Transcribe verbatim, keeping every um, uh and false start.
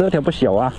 这条不小啊。